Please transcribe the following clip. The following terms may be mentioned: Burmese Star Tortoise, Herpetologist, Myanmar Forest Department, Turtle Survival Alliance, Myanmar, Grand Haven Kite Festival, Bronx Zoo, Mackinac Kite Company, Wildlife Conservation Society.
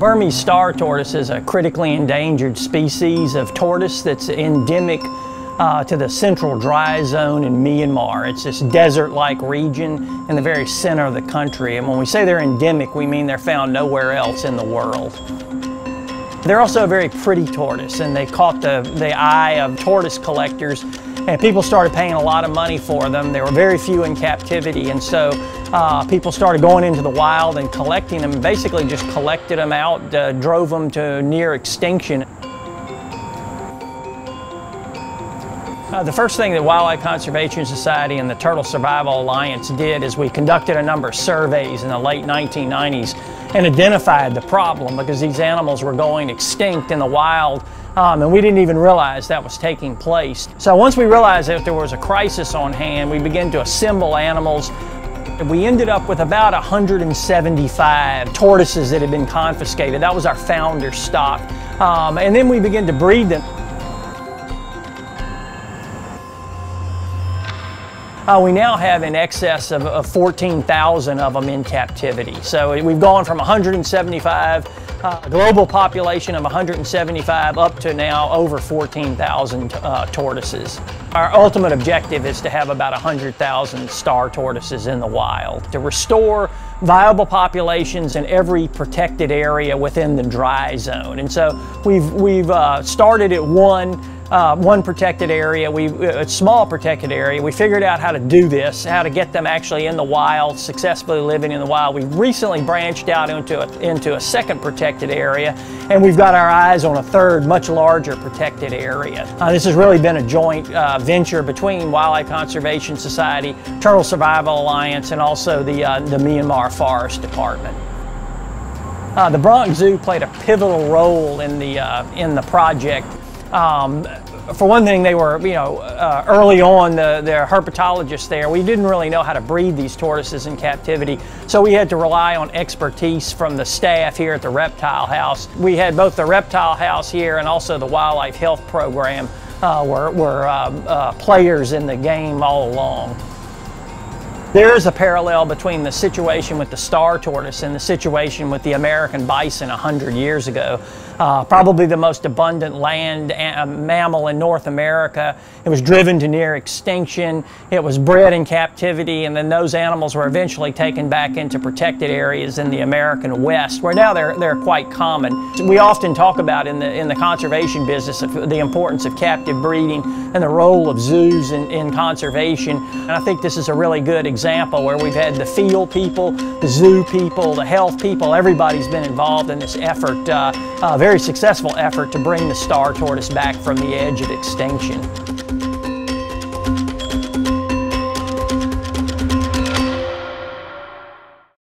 Burmese star tortoise is a critically endangered species of tortoise that's endemic to the central dry zone in Myanmar. It's this desert-like region in the very center of the country. And when we say they're endemic, we mean they're found nowhere else in the world. They're also a very pretty tortoise, and they caught the eye of tortoise collectors, and people started paying a lot of money for them. There were very few in captivity, and so people started going into the wild and collecting them, basically just collected them out, drove them to near extinction. The first thing that Wildlife Conservation Society and the Turtle Survival Alliance did is we conducted a number of surveys in the late 1990s and identified the problem because these animals were going extinct in the wild, and we didn't even realize that was taking place. So once we realized that there was a crisis on hand, we began to assemble animals. We ended up with about 175 tortoises that had been confiscated. That was our founder stock. And then we began to breed them. We now have in excess of 14,000 of them in captivity. So we've gone from 175, global population of 175, up to now over 14,000 tortoises. Our ultimate objective is to have about 100,000 star tortoises in the wild to restore viable populations in every protected area within the dry zone. And so we've started at one protected area, a small protected area. We figured out how to do this, how to get them actually in the wild, successfully living in the wild. We've recently branched out into a second protected area, and we've got our eyes on a third, much larger protected area. This has really been a joint venture between Wildlife Conservation Society, Turtle Survival Alliance, and also the Myanmar Forest Department. The Bronx Zoo played a pivotal role in the project. For one thing, they were, early on, their herpetologists there, we didn't really know how to breed these tortoises in captivity, so we had to rely on expertise from the staff here at the reptile house. We had both the reptile house here and also the wildlife health program were players in the game all along. There is a parallel between the situation with the star tortoise and the situation with the American bison 100 years ago. Probably the most abundant land mammal in North America. It was driven to near extinction. It was bred in captivity, and then those animals were eventually taken back into protected areas in the American West, where now they're quite common. We often talk about in the conservation business the importance of captive breeding and the role of zoos in conservation. And I think this is a really good example where we've had the field people, the zoo people, the health people, everybody's been involved in this effort, a very successful effort to bring the star tortoise back from the edge of extinction.